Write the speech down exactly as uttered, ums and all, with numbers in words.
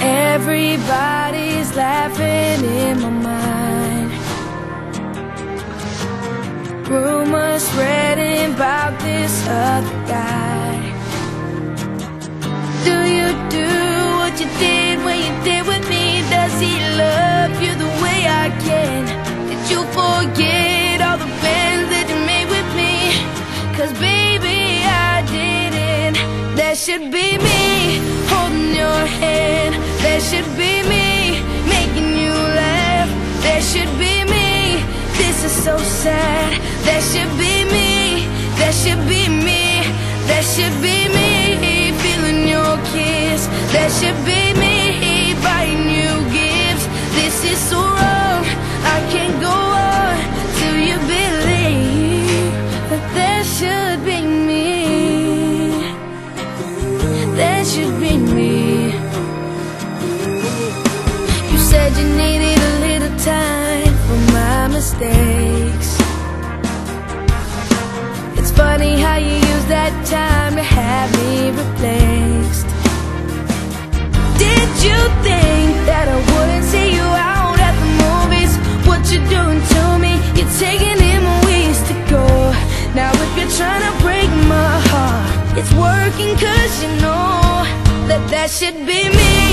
Everybody's laughing in my mind. Rumors spreading about this other guy. Do you do what you did when you did with me? Does he love you the way I can? Did you forget all the plans that you made with me? Cause baby, I didn't. That should be me holding your hand. That should be me making you laugh. That should be me. This is so sad. That should be me. That should be me. That should be me feeling your kiss. That should be me buying you gifts. This is so wrong. I can't go on till you believe that that should be me. That should be me. You said you needed a little time for my mistakes. It's funny how you use that time to have me replaced. Did you think that I wouldn't see you out at the movies? What you doing to me? You're taking him a ways to go. Now if you're trying to break my heart, it's working, cause you know that that should be me.